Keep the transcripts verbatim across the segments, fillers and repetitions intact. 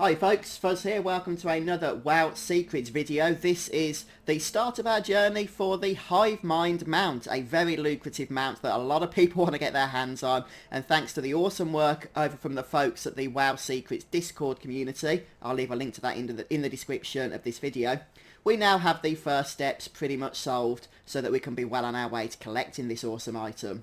Hi folks, Fuzz here, welcome to another WoW Secrets video. This is the start of our journey for the Hivemind Mount, a very lucrative mount that a lot of people want to get their hands on, and thanks to the awesome work over from the folks at the WoW Secrets Discord community, I'll leave a link to that in the, in the description of this video. We now have the first steps pretty much solved so that we can be well on our way to collecting this awesome item.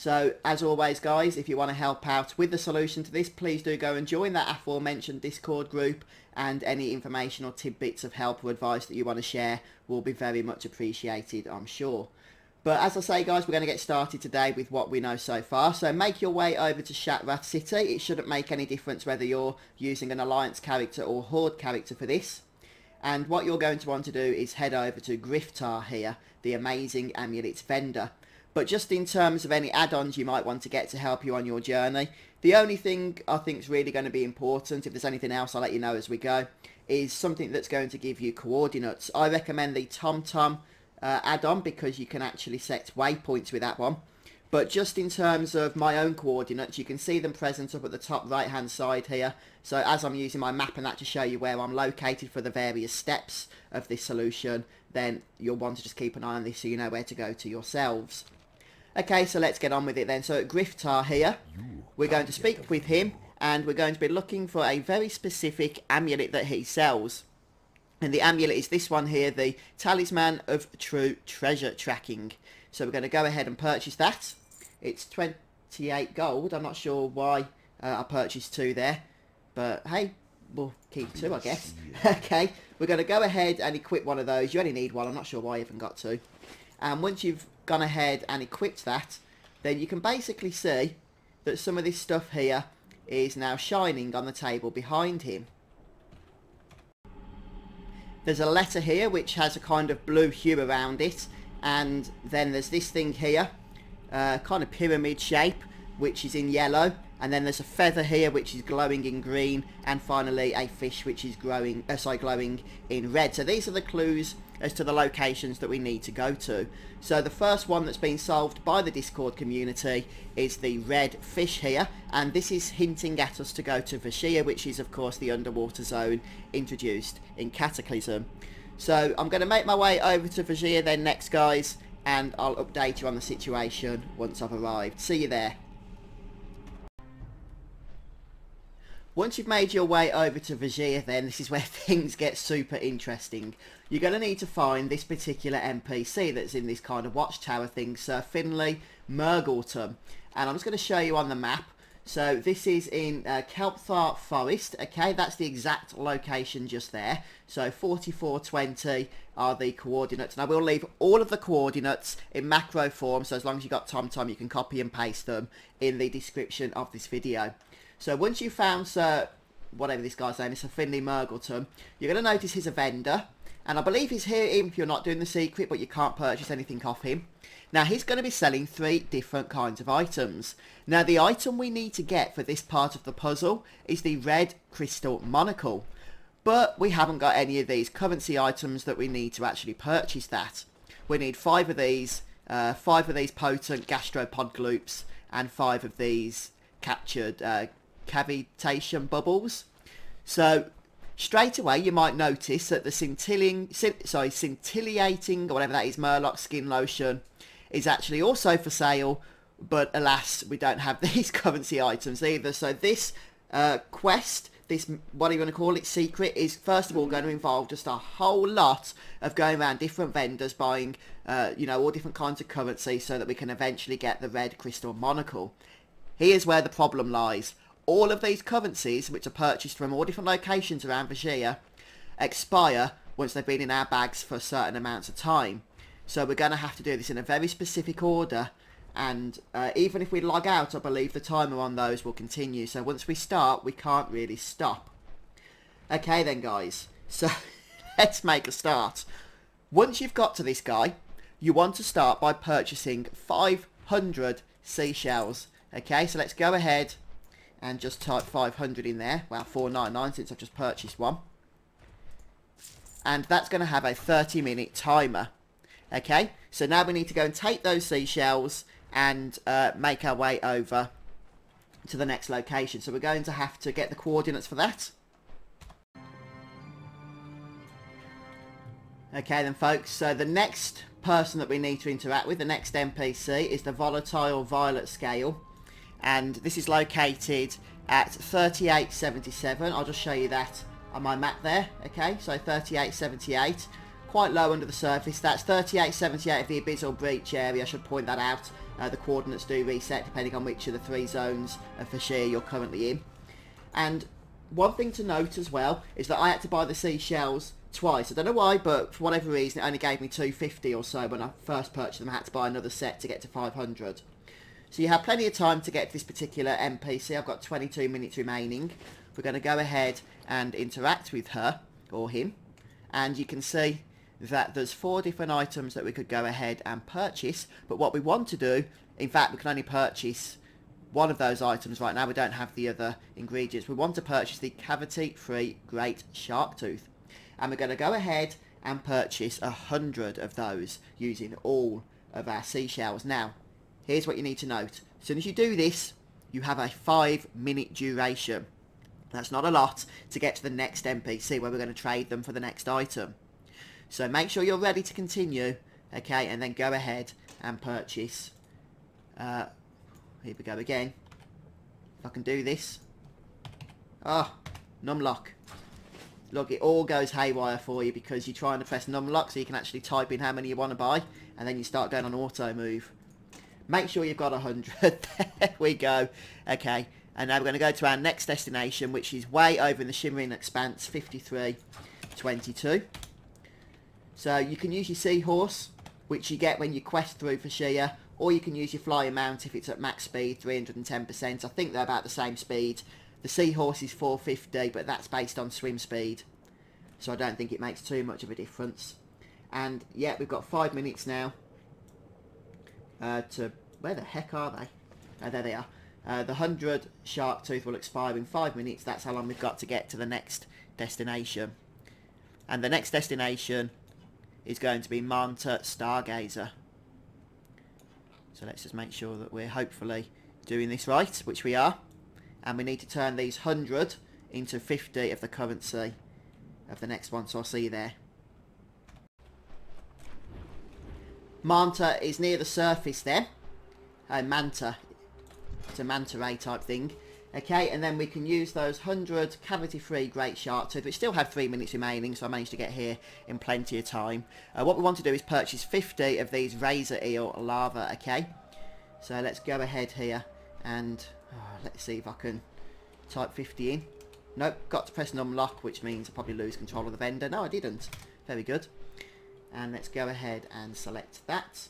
So, as always guys, if you want to help out with the solution to this, please do go and join that aforementioned Discord group, and any information or tidbits of help or advice that you want to share will be very much appreciated, I'm sure. But as I say guys, we're going to get started today with what we know so far. So make your way over to Shattrath City. It shouldn't make any difference whether you're using an Alliance character or Horde character for this. And what you're going to want to do is head over to Griftar here, the amazing amulets vendor. But just in terms of any add-ons you might want to get to help you on your journey, the only thing I think is really going to be important, if there's anything else I'll let you know as we go, is something that's going to give you coordinates. I recommend the TomTom uh, add-on because you can actually set waypoints with that one. But just in terms of my own coordinates, you can see them present up at the top right-hand side here. So as I'm using my map and that to show you where I'm located for the various steps of this solution, then you'll want to just keep an eye on this so you know where to go to yourselves. Okay, so let's get on with it then. So at Griftar here, we're going to speak with him, and we're going to be looking for a very specific amulet that he sells. And the amulet is this one here, the Talisman of True Treasure Tracking. So we're going to go ahead and purchase that. It's twenty-eight gold. I'm not sure why uh, I purchased two there, but hey, we'll keep two, I guess. Okay, we're going to go ahead and equip one of those. You only need one. I'm not sure why I even got two. And once you've gone ahead and equipped that, then you can basically see that some of this stuff here is now shining on the table behind him. There's a letter here which has a kind of blue hue around it, and then there's this thing here, uh, kind of pyramid shape, which is in yellow, and then there's a feather here which is glowing in green, and finally a fish which is growing, uh, sorry, glowing in red. So these are the clues as to the locations that we need to go to. So the first one that's been solved by the Discord community is the red fish here, and this is hinting at us to go to Vashj'ir, which is of course the underwater zone introduced in Cataclysm. So I'm going to make my way over to Vashj'ir then next guys, and I'll update you on the situation once I've arrived. See you there. Once you've made your way over to Vashj'ir then, this is where things get super interesting. You're going to need to find this particular N P C that's in this kind of watchtower thing, Sir Finley Mrrgglton. And I'm just going to show you on the map. So this is in uh, Kelp'thar Forest, okay, that's the exact location just there. So forty-four twenty are the coordinates. And I will leave all of the coordinates in macro form, so as long as you've got TomTom you can copy and paste them in the description of this video. So once you've found Sir, whatever this guy's name is, Sir Finley Mrrgglton, you're going to notice he's a vendor. And I believe he's here even if you're not doing the secret, but you can't purchase anything off him. Now he's going to be selling three different kinds of items. Now the item we need to get for this part of the puzzle is the red crystal monocle. But we haven't got any of these currency items that we need to actually purchase that. We need five of these, uh, five of these potent gastropod gloops, and five of these captured uh cavitation bubbles. So straight away you might notice that the scintillating, sorry, scintillating or whatever that is, Murloc skin lotion is actually also for sale, but alas we don't have these currency items either. So this uh, quest, this, what are you going to call it, secret, is first of all going to involve just a whole lot of going around different vendors buying uh, you know, all different kinds of currency so that we can eventually get the red crystal monocle. Here's where the problem lies. All of these currencies, which are purchased from all different locations around Vashj'ir, expire once they've been in our bags for certain amounts of time. So we're going to have to do this in a very specific order, and uh, even if we log out, I believe the timer on those will continue. So once we start, we can't really stop. Okay then guys, so let's make a start. Once you've got to this guy, you want to start by purchasing five hundred seashells. Okay, so let's go ahead and just type five hundred in there. Well, four ninety-nine since I've just purchased one. And that's going to have a thirty minute timer. Okay, so now we need to go and take those seashells and uh, make our way over to the next location. So we're going to have to get the coordinates for that. Okay then folks, so the next person that we need to interact with, the next N P C, is the Volatile Violet Scale, and this is located at thirty-eight seventy-seven. I'll just show you that on my map there. Okay, so thirty-eight seventy-eight, quite low under the surface. That's thirty-eight seventy-eight of the Abyssal Breach area. I should point that out. Uh, the coordinates do reset depending on which of the three zones of Vashj'ir you're currently in. And one thing to note as well is that I had to buy the seashells twice. I don't know why, but for whatever reason it only gave me two fifty or so when I first purchased them. I had to buy another set to get to five hundred. So you have plenty of time to get to this particular N P C. I've got twenty-two minutes remaining. We're going to go ahead and interact with her, or him, and you can see that there's four different items that we could go ahead and purchase, but what we want to do, in fact we can only purchase one of those items right now, we don't have the other ingredients. We want to purchase the cavity-free Great Shark Tooth, and we're going to go ahead and purchase a hundred of those using all of our seashells. Now here's what you need to note. As soon as you do this, you have a five minute duration. That's not a lot to get to the next N P C where we're going to trade them for the next item. So make sure you're ready to continue, okay, and then go ahead and purchase. Uh, here we go again. If I can do this. Oh, numlock. Look, it all goes haywire for you because you're trying to press numlock so you can actually type in how many you want to buy, and then you start going on auto move. Make sure you've got a hundred. There we go. Okay, and now we're going to go to our next destination, which is way over in the Shimmering Expanse, fifty-three twenty-two. So you can use your seahorse, which you get when you quest through Vashj'ir, or you can use your flying mount if it's at max speed, three hundred and ten percent. I think they're about the same speed. The seahorse is four fifty, but that's based on swim speed, so I don't think it makes too much of a difference. And yeah, we've got five minutes now uh, to... Where the heck are they? Oh, there they are. Uh, the hundred shark tooth will expire in five minutes. That's how long we've got to get to the next destination. And the next destination is going to be Manta Stargazer. So let's just make sure that we're hopefully doing this right, which we are. And we need to turn these hundred into fifty of the currency of the next one, so I'll see you there. Manta is near the surface then. Oh, Manta. It's a manta ray type thing. Okay, and then we can use those hundred cavity-free Great Shark Tooth, which still have three minutes remaining, so I managed to get here in plenty of time. Uh, what we want to do is purchase fifty of these razor eel larvae, okay? So let's go ahead here and oh, let's see if I can type fifty in. Nope, got to press numlock, which means I probably lose control of the vendor. No, I didn't. Very good. And let's go ahead and select that.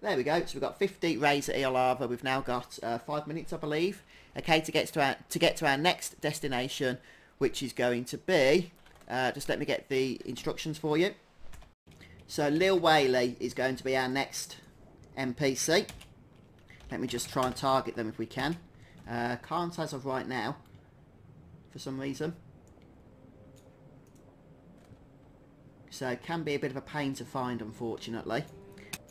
There we go. So we've got fifty razor eel larvae. We've now got uh, five minutes, I believe. Okay, to get to our to get to our next destination, which is going to be. Uh, just let me get the instructions for you. So Li'l Whaley is going to be our next N P C. Let me just try and target them if we can. Uh, can't as of right now, for some reason. So it can be a bit of a pain to find, unfortunately.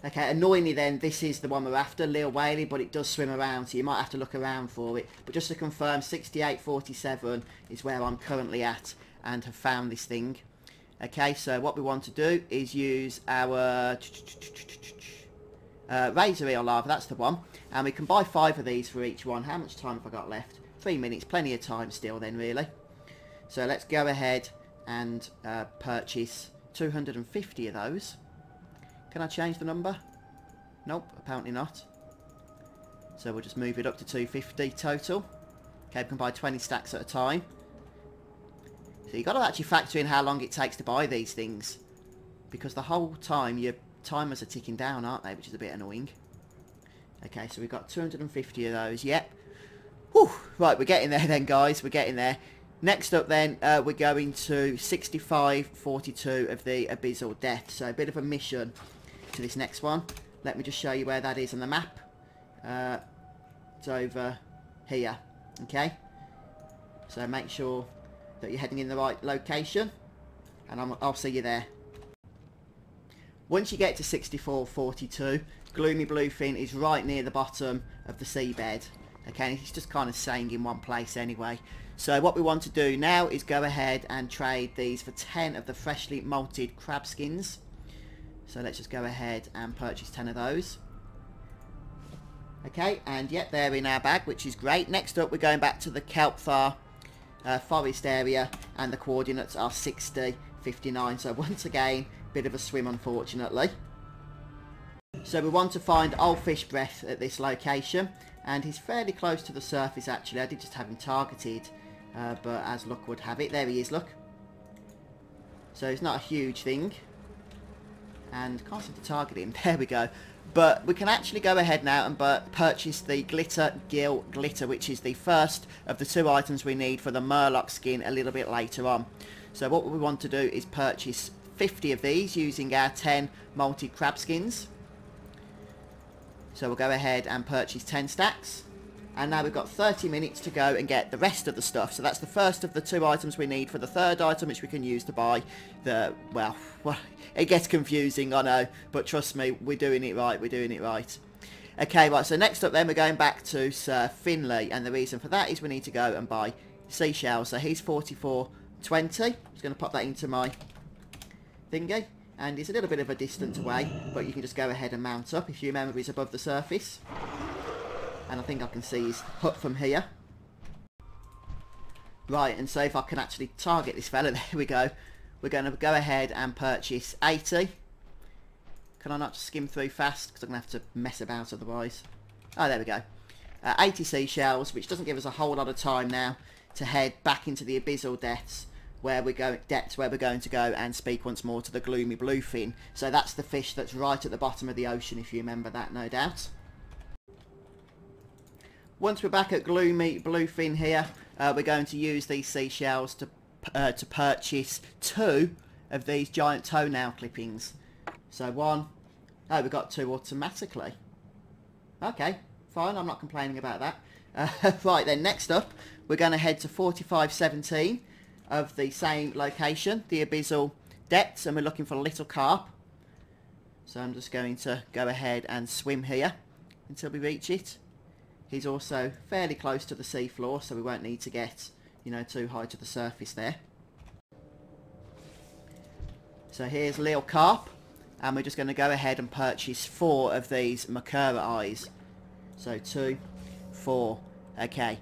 Okay, annoyingly then, this is the one we're after, Li'l Whaley, but it does swim around, so you might have to look around for it. But just to confirm, sixty-eight forty-seven is where I'm currently at and have found this thing. Okay, so what we want to do is use our uh, razor eel larva, that's the one. And we can buy five of these for each one. How much time have I got left? Three minutes, plenty of time still then, really. So let's go ahead and uh, purchase two hundred and fifty of those. Can I change the number? Nope, apparently not. So we'll just move it up to two fifty total. Okay, we can buy twenty stacks at a time. So you've got to actually factor in how long it takes to buy these things, because the whole time your timers are ticking down, aren't they? Which is a bit annoying. Okay, so we've got two hundred and fifty of those, yep. Whew, right, we're getting there then, guys. We're getting there. Next up then, uh, we're going to sixty-five forty-two of the Abyssal Depths. So a bit of a mission to this next one. Let me just show you where that is on the map. Uh, it's over here, okay? So make sure that you're heading in the right location, and I'm, I'll see you there. Once you get to sixty-four forty-two, Gloomy Bluefin is right near the bottom of the seabed, Okay, it's just kind of staying in one place anyway. So what we want to do now is go ahead and trade these for ten of the freshly malted crab skins. So let's just go ahead and purchase ten of those. Okay, and yep, they're in our bag, which is great. Next up, we're going back to the Kelp'thar uh, Forest area, and the coordinates are sixty, fifty-nine. So once again, bit of a swim, unfortunately. So we want to find Ol'Fishbreath at this location, and he's fairly close to the surface actually. I did just have him targeted, uh, but as luck would have it, there he is, look. So it's not a huge thing, and can't seem to target him. There we go. But we can actually go ahead now and purchase the Glitter Gill Glitter, which is the first of the two items we need for the Murloc skin a little bit later on. So what we want to do is purchase fifty of these using our ten malted crab skins. So we'll go ahead and purchase ten stacks. And now we've got thirty minutes to go and get the rest of the stuff. So that's the first of the two items we need for the third item, which we can use to buy the, well, well it gets confusing, I know. But trust me, we're doing it right, we're doing it right. Okay, right, so next up then we're going back to Sir Finley. And the reason for that is we need to go and buy seashells. So he's forty-four twenty. I'm just going to pop that into my thingy. And he's a little bit of a distance away, but you can just go ahead and mount up if you remember he's above the surface. And I think I can see his hut from here. Right, and so if I can actually target this fella, there we go. We're going to go ahead and purchase eighty. Can I not just skim through fast? Because I'm going to have to mess about otherwise. Oh, there we go. Uh, eighty seashells, which doesn't give us a whole lot of time now to head back into the Abyssal Depths. Where we're going, depths where we're going to go and speak once more to the Gloomy Bluefin. So that's the fish that's right at the bottom of the ocean, if you remember that, no doubt. Once we're back at Gloomy Bluefin here, uh, we're going to use these seashells to uh, to purchase two of these giant toenail clippings. So one, oh, we got two automatically. Okay, fine, I'm not complaining about that. Uh, right then, next up, we're going to head to forty-five seventeen. Of the same location, the Abyssal Depths, and we're looking for little carp. So I'm just going to go ahead and swim here until we reach it. He's also fairly close to the seafloor, so we won't need to get, you know, too high to the surface there. So here's Li'l Carp, and we're just going to go ahead and purchase four of these Makura eyes. So two, four, okay.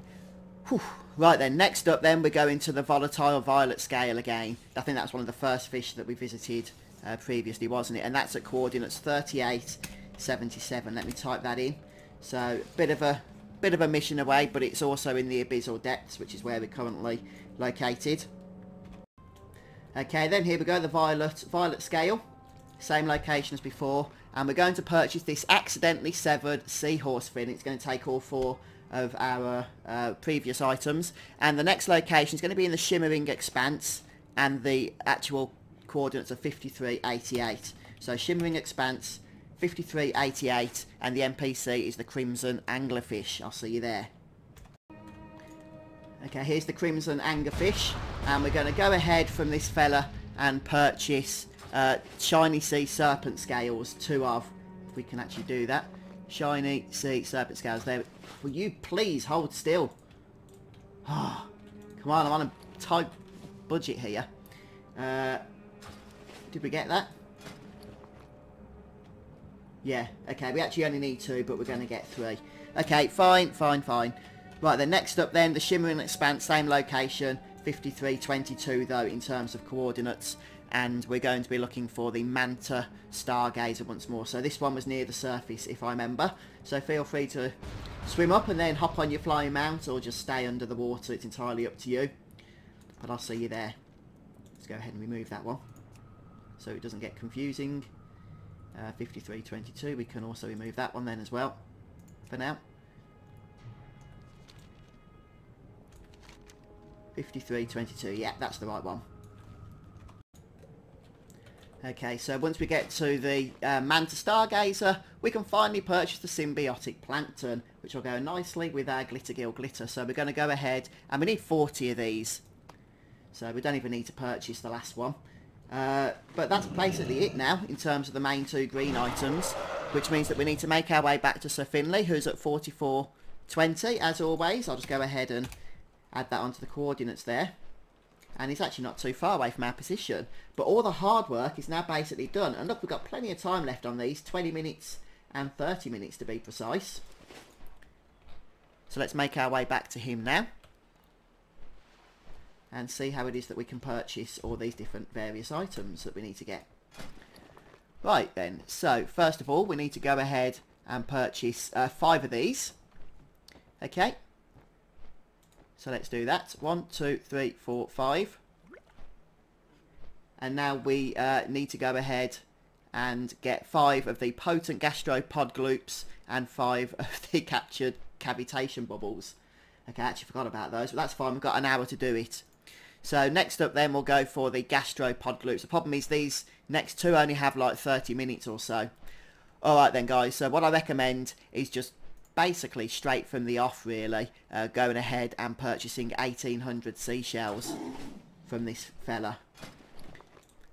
Whew. Right then, next up then we're going to the Volatile Violet Scale again. I think that's one of the first fish that we visited uh, previously, wasn't it? And that's at coordinates thirty-eight seventy-seven. Let me type that in. So bit of a bit of a mission away, but it's also in the Abyssal Depths, which is where we're currently located. Okay, then here we go, the Violet Violet Scale, same location as before, and we're going to purchase this accidentally severed seahorse fin. It's going to take all four of our uh, previous items, and the next location is going to be in the Shimmering Expanse, and the actual coordinates are fifty-three eighty-eight. So Shimmering Expanse, fifty-three eighty-eight, and the N P C is the Crimson Anglerfish. I'll see you there. Okay, here's the Crimson Anglerfish, and we're going to go ahead from this fella and purchase uh, shiny sea serpent scales, two of, if we can actually do that. Shiny sea serpent scales. There. Will you please hold still? Oh, come on, I'm on a tight budget here. Uh, did we get that? Yeah. Okay. We actually only need two, but we're going to get three. Okay. Fine. Fine. Fine. Right. Then next up, then the Shimmering Expanse, same location, fifty-three twenty-two though in terms of coordinates. And we're going to be looking for the Manta Stargazer once more. So this one was near the surface, if I remember. So feel free to swim up and then hop on your flying mount, or just stay under the water. It's entirely up to you. But I'll see you there. Let's go ahead and remove that one, so it doesn't get confusing. Uh, fifty-three twenty-two, we can also remove that one then as well, for now. fifty-three twenty-two, yeah, that's the right one. Okay, so once we get to the uh, Manta Stargazer, we can finally purchase the Symbiotic Plankton, which will go nicely with our Glitter Gill Glitter. So we're going to go ahead, and we need forty of these. So we don't even need to purchase the last one. Uh, but that's basically it now, in terms of the main two green items, which means that we need to make our way back to Sir Finley, who's at forty-four twenty, as always. I'll just go ahead and add that onto the coordinates there. And it's actually not too far away from our position. But all the hard work is now basically done. And look, we've got plenty of time left on these. twenty minutes and thirty minutes to be precise. So let's make our way back to him now. And see how it is that we can purchase all these different various items that we need to get. Right then. So first of all, we need to go ahead and purchase uh, five of these. Okay. So let's do that. One, two, three, four, five. And now we uh, need to go ahead and get five of the potent gastropod gloops and five of the captured cavitation bubbles. Okay, I actually forgot about those, but that's fine. We've got an hour to do it. So next up then we'll go for the gastropod gloops. The problem is these next two only have like thirty minutes or so. Alright then guys, so what I recommend is just basically straight from the off really, uh, going ahead and purchasing eighteen hundred seashells from this fella.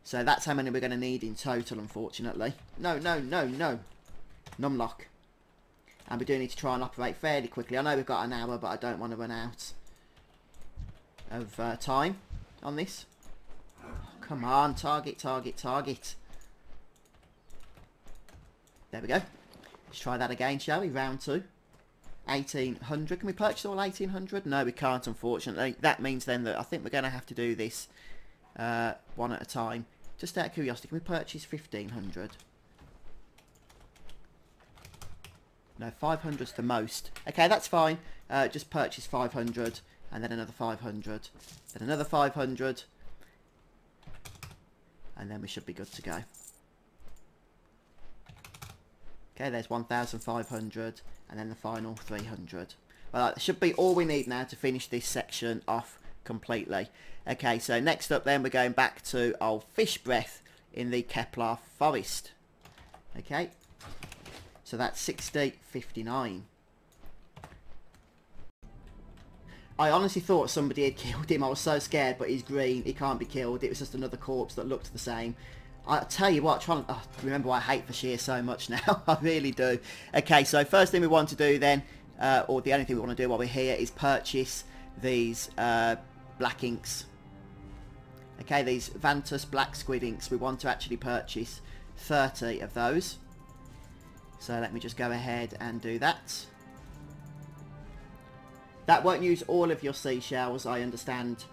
So that's how many we're going to need in total, unfortunately. No, no, no, no. Numlock. And we do need to try and operate fairly quickly. I know we've got an hour, but I don't want to run out of uh, time on this. Oh, come on, target, target, target. There we go. Let's try that again, shall we? Round two. eighteen hundred. Can we purchase all eighteen hundred? No, we can't, unfortunately. That means then that I think we're going to have to do this uh, one at a time. Just out of curiosity, can we purchase fifteen hundred? No, five hundred's the most. Okay, that's fine. Uh, just purchase five hundred, and then another five hundred. Then another five hundred. And then we should be good to go. Okay, there's one thousand five hundred, and then the final three hundred. Well, that should be all we need now to finish this section off completely. Okay, so next up then, we're going back to Ol'Fishbreath in the Kelp'thar Forest. Okay, so that's sixty fifty-nine. I honestly thought somebody had killed him. I was so scared, but he's green. He can't be killed. It was just another corpse that looked the same. I tell you what, trying to oh, remember why I hate Vashj'ir so much now. I really do. Okay, so first thing we want to do then, uh, or the only thing we want to do while we're here, is purchase these uh, black inks. Okay, these Vantus black squid inks. We want to actually purchase thirty of those. So let me just go ahead and do that. That won't use all of your seashells, I understand,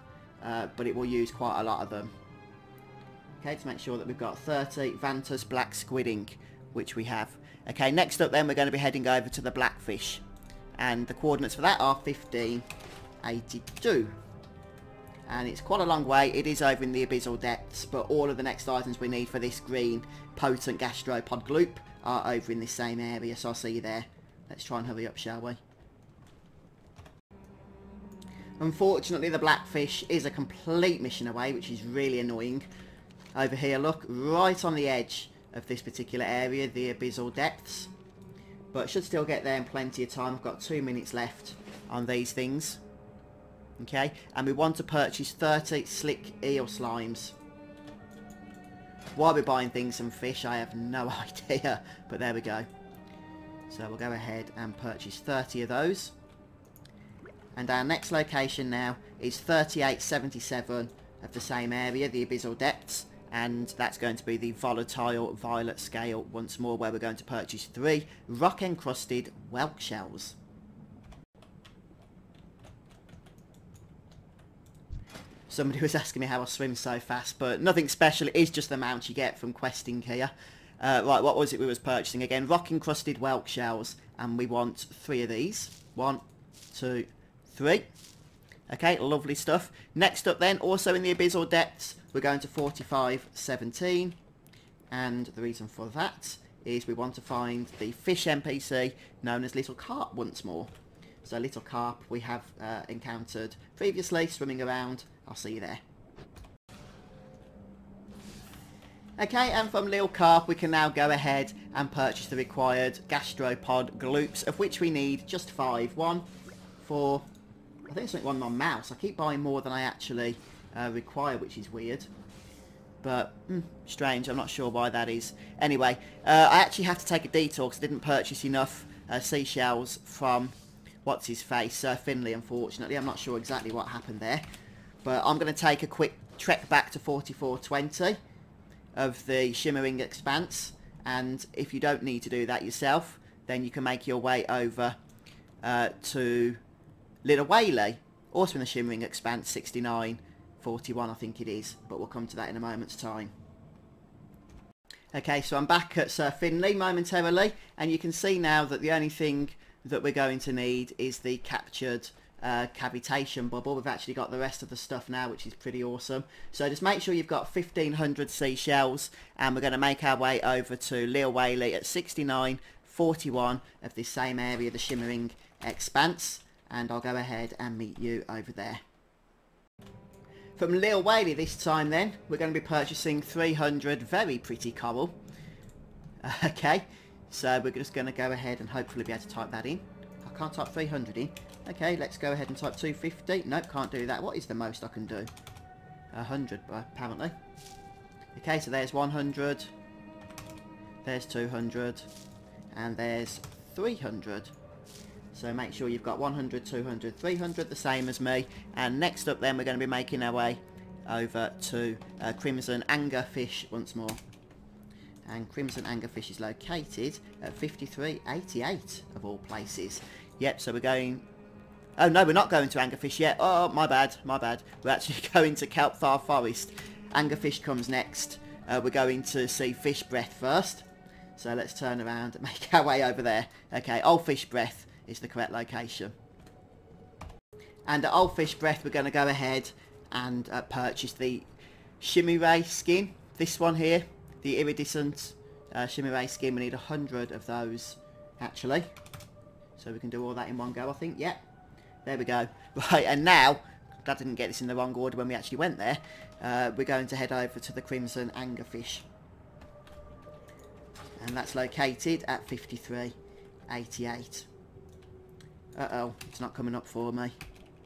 uh, but it will use quite a lot of them. Okay, to make sure that we've got thirty Vantus black squid ink, which we have. Okay, next up then we're going to be heading over to the blackfish. And the coordinates for that are fifteen eighty-two. And it's quite a long way. It is over in the Abyssal Depths, but all of the next items we need for this green potent gastropod gloop are over in this same area, so I'll see you there. Let's try and hurry up, shall we? Unfortunately, the blackfish is a complete mission away, which is really annoying. Over here, look, right on the edge of this particular area, the Abyssal Depths. But should still get there in plenty of time. I've got two minutes left on these things. Okay, and we want to purchase thirty slick eel slimes. Why we're buying things and fish, I have no idea. But there we go. So we'll go ahead and purchase thirty of those. And our next location now is thirty-eight seventy-seven of the same area, the Abyssal Depths. And that's going to be the Volatile Violet Scale once more, where we're going to purchase three rock-encrusted whelk shells. Somebody was asking me how I swim so fast, but nothing special. It is just the amount you get from questing here. Uh, right, what was it we was purchasing again? Rock-encrusted whelk shells, and we want three of these. One, two, three. Okay, lovely stuff. Next up then, also in the Abyssal Depths, we're going to forty-five seventeen, and the reason for that is we want to find the fish N P C known as Little Carp once more. So Little Carp we have uh, encountered previously swimming around. I'll see you there. Okay, and from Li'l Carp we can now go ahead and purchase the required gastropod gloops, of which we need just five. One, four, I think it's something on my mouse. I keep buying more than I actually uh, require, which is weird. But, mm, strange. I'm not sure why that is. Anyway, uh, I actually have to take a detour because I didn't purchase enough uh, seashells from what's his face, Sir Finley, unfortunately. I'm not sure exactly what happened there. But I'm going to take a quick trek back to forty-four twenty of the Shimmering Expanse. And if you don't need to do that yourself, then you can make your way over uh, to Li'l Whaley, also in the Shimmering Expanse, sixty-nine forty-one I think it is, but we'll come to that in a moment's time. Okay, so I'm back at Sir Finley momentarily, and you can see now that the only thing that we're going to need is the captured uh, cavitation bubble. We've actually got the rest of the stuff now, which is pretty awesome. So just make sure you've got fifteen hundred seashells, and we're going to make our way over to Li'l Whaley at sixty-nine forty-one of this same area, the Shimmering Expanse, and I'll go ahead and meet you over there. From Li'l Whaley this time then, we're going to be purchasing three hundred very pretty coral. Okay, so we're just going to go ahead and hopefully be able to type that in. I can't type three hundred in. Okay, let's go ahead and type two fifty. Nope, can't do that. What is the most I can do? one hundred, apparently. Okay, so there's one hundred. There's two hundred. And there's three hundred. So make sure you've got one hundred, two hundred, three hundred, the same as me. And next up then, we're going to be making our way over to uh, Crimson Anglerfish once more. And Crimson Anglerfish is located at fifty-three eighty-eight of all places. Yep, so we're going... Oh no, we're not going to Anglerfish yet. Oh, my bad, my bad. We're actually going to Kelp'thar Forest. Anglerfish comes next. Uh, we're going to see Vashj'ir first. So let's turn around and make our way over there. Okay, Ol'Fishbreath is the correct location. And at Ol'Fishbreath we're going to go ahead and uh, purchase the Shimmeray skin. This one here, the iridescent uh, Shimmeray skin. We need one hundred of those actually. So we can do all that in one go I think. Yep. There we go. Right, and now, that didn't get this in the wrong order when we actually went there. Uh, we're going to head over to the Crimson Anglerfish. And that's located at fifty-three eighty-eight. Uh-oh, it's not coming up for me.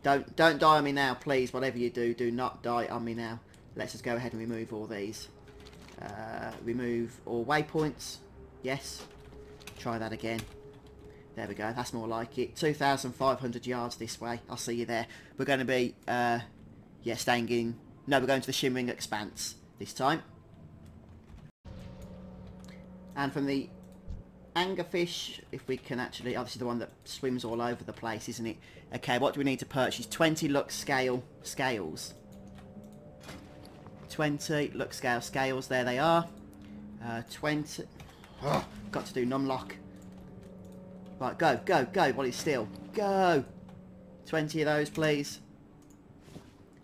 Don't don't die on me now, please. Whatever you do, do not die on me now. Let's just go ahead and remove all these. Uh, remove all waypoints. Yes. Try that again. There we go. That's more like it. two thousand five hundred yards this way. I'll see you there. We're going to be, uh, yeah, staying in. No, we're going to the Shimmering Expanse this time. And from the Anglerfish, if we can actually, obviously the one that swims all over the place, isn't it? Okay, what do we need to purchase? twenty Lux scale scales. twenty Lux scale scales, there they are. Uh, twenty, oh, got to do numlock. Right, go, go, go, while it's still. Go! twenty of those, please.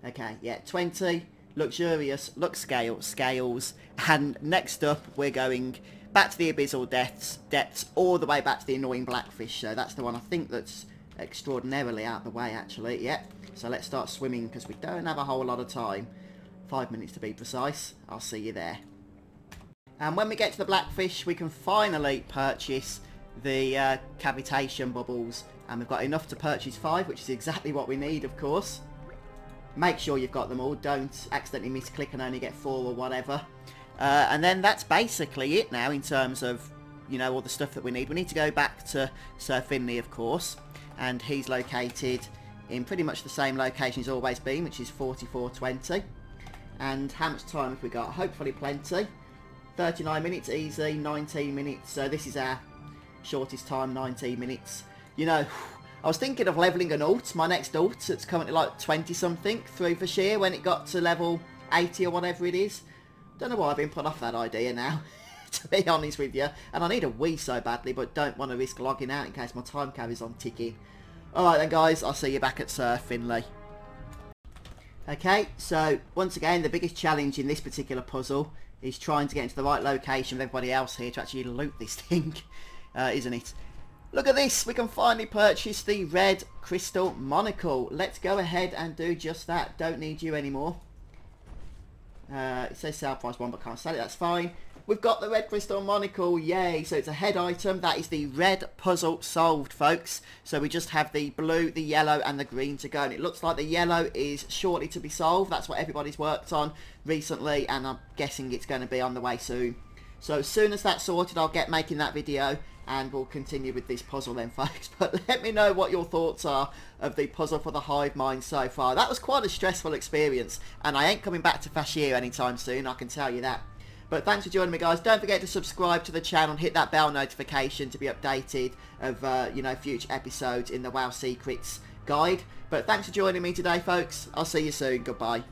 Okay, yeah, twenty Luxurious Lux-scale scales. And next up, we're going back to the Abyssal Depths, depths, all the way back to the annoying blackfish. So that's the one I think that's extraordinarily out of the way, actually. Yep. So let's start swimming, because we don't have a whole lot of time. Five minutes to be precise. I'll see you there. And when we get to the blackfish, we can finally purchase the uh, cavitation bubbles. And we've got enough to purchase five, which is exactly what we need, of course. Make sure you've got them all. Don't accidentally misclick and only get four or whatever. Uh, and then that's basically it now in terms of, you know, all the stuff that we need. We need to go back to Sir Finley, of course, and he's located in pretty much the same location he's always been, which is forty-four twenty. And how much time have we got? Hopefully plenty. thirty-nine minutes, easy, nineteen minutes. So this is our shortest time, nineteen minutes. You know, I was thinking of levelling an ult, my next ult. It's currently like twenty-something through Vashj'ir when it got to level eighty or whatever it is. Don't know why I've been put off that idea now, to be honest with you. And I need a Wii so badly, but don't want to risk logging out in case my time carries on ticking. Alright then guys, I'll see you back at Sir Finley. Okay, so once again, the biggest challenge in this particular puzzle is trying to get into the right location with everybody else here to actually loot this thing, uh, isn't it? Look at this, we can finally purchase the red crystal monocle. Let's go ahead and do just that. Don't need you anymore. Uh, it says sale price one, but can't sell it. That's fine. We've got the red crystal monocle. Yay. So it's a head item. That is the red puzzle solved, folks. So we just have the blue, the yellow and the green to go. And it looks like the yellow is shortly to be solved. That's what everybody's worked on recently. And I'm guessing it's going to be on the way soon. So as soon as that's sorted, I'll get making that video. and we'll continue with this puzzle then, folks. But let me know what your thoughts are of the puzzle for the hive mind so far. That was quite a stressful experience, and I ain't coming back to Vashj'ir anytime soon, I can tell you that. But thanks for joining me, guys. Don't forget to subscribe to the channel and hit that bell notification to be updated of uh, you know, future episodes in the WoW Secrets guide. But thanks for joining me today, folks. I'll see you soon. Goodbye.